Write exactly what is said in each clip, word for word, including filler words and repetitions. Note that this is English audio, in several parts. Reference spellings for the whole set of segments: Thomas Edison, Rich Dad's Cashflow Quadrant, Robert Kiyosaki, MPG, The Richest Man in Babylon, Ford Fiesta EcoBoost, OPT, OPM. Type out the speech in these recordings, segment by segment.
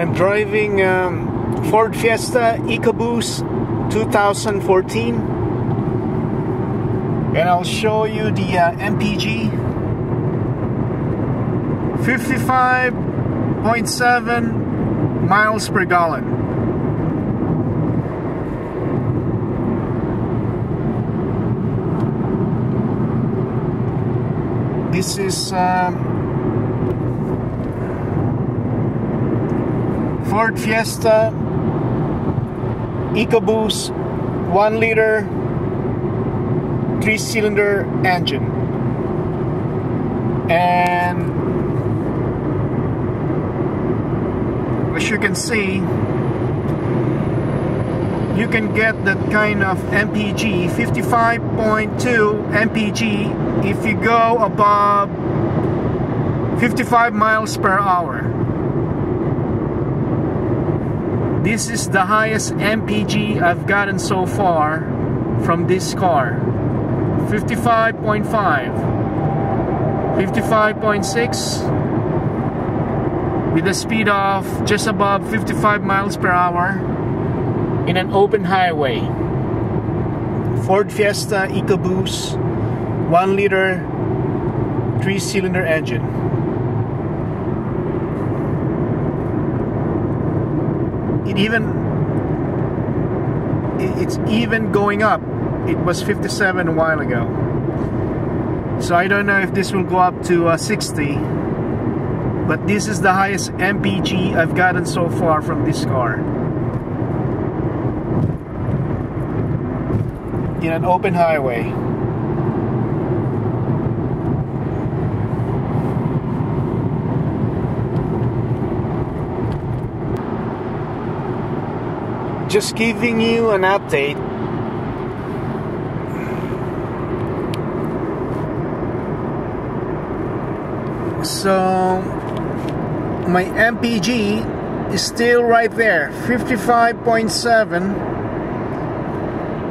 I'm driving um, Ford Fiesta EcoBoost two thousand fourteen, and I'll show you the uh, M P G fifty-five point seven miles per gallon. This is um, Ford Fiesta EcoBoost one liter three cylinder engine, and as you can see, you can get that kind of M P G, fifty-five point two M P G, if you go above fifty-five miles per hour. This is the highest M P G I've gotten so far from this car. fifty-five point five, fifty-five point six, with a speed of just above fifty-five miles per hour in an open highway. Ford Fiesta EcoBoost one liter three cylinder engine. It even it's even going up. It was fifty-seven a while ago, so I don't know if this will go up to uh, sixty, but this is the highest M P G I've gotten so far from this car in an open highway. Just giving you an update. So my M P G is still right there, fifty-five point seven.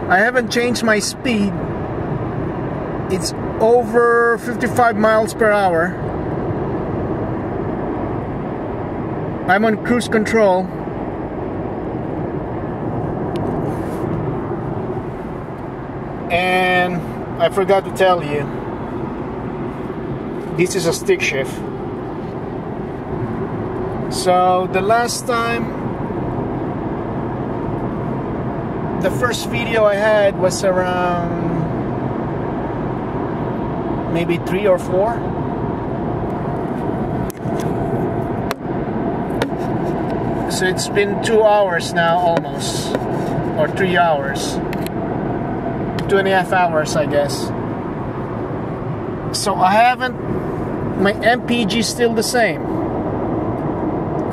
I haven't changed my speed. It's over fifty-five miles per hour. I'm on cruise control. And I forgot to tell you, this is a stick shift. So the last time, the first video I had was around maybe three or four. So it's been two hours now almost, or three hours. Two and a half hours, I guess. So I haven't, my M P G is still the same,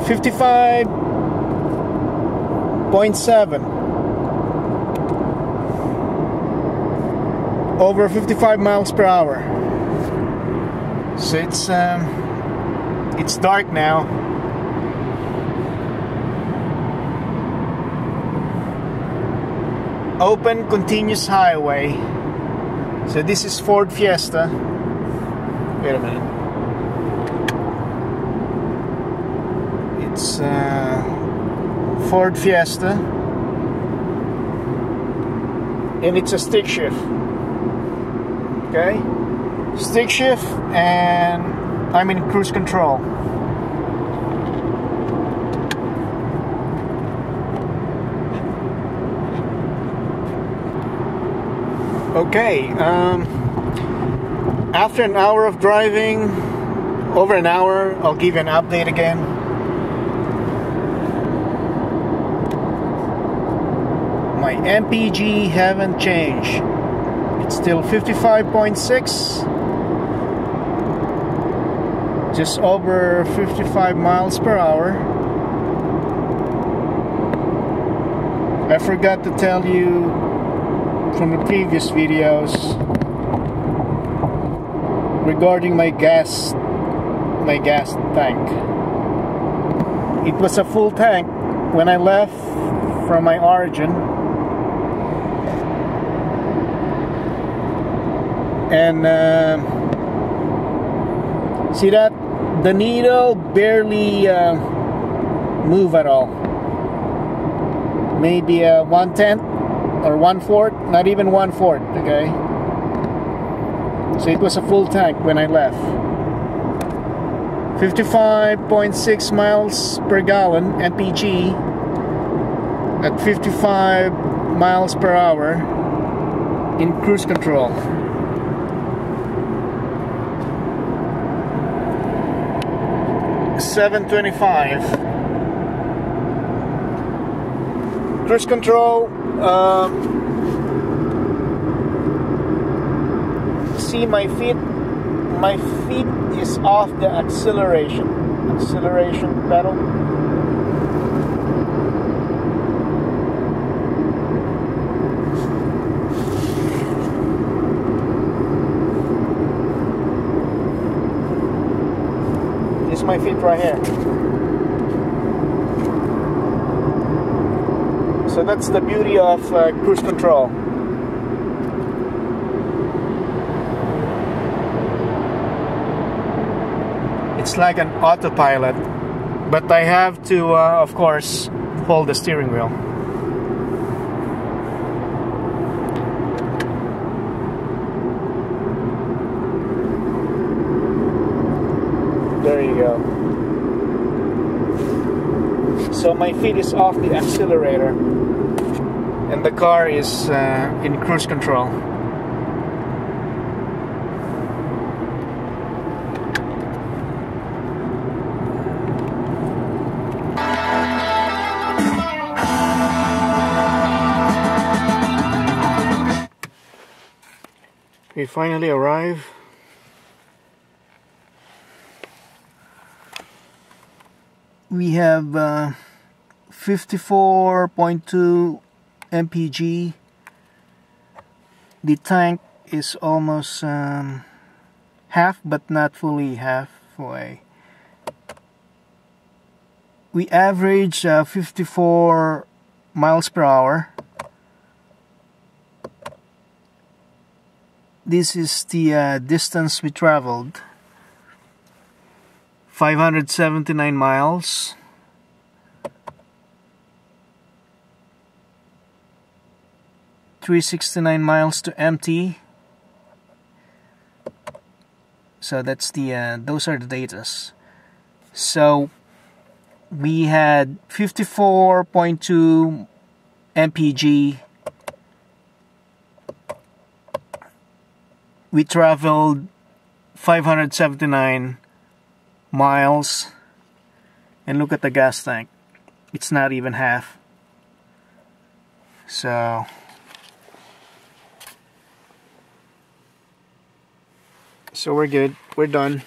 fifty-five point seven, over fifty-five miles per hour. So it's um, it's dark now. Open continuous highway. So this is Ford Fiesta. Wait a minute. It's uh, Ford Fiesta, and it's a stick shift. Okay, stick shift, and I'm in cruise control. Okay, um, after an hour of driving, over an hour, I'll give you an update again. My M P G haven't changed. It's still fifty-five point six, just over fifty-five miles per hour. I forgot to tell you from the previous videos regarding my gas my gas tank. It was a full tank when I left from my origin, and uh, see that the needle barely uh, move at all. Maybe a one-tenth or one-fourth, not even one-fourth, okay? So it was a full tank when I left. fifty-five point six miles per gallon M P G at fifty-five miles per hour in cruise control. seven twenty-five. Cruise control, um, see my feet, my feet is off the acceleration, acceleration pedal. My feet right here. So that's the beauty of uh, cruise control. It's like an autopilot, but I have to, uh, of course, hold the steering wheel. There you go. So my feet is off the accelerator and the car is uh, in cruise control. We finally arrive. We have uh, fifty-four point two M P G. The tank is almost um, half, but not fully halfway. We average uh, fifty-four miles per hour. This is the uh, distance we traveled. five hundred seventy-nine miles. three hundred sixty-nine miles to empty. So that's the uh, those are the datas. So we had fifty-four point two M P G. We traveled five hundred seventy-nine miles, and look at the gas tank, it's not even half. So so we're good, we're done.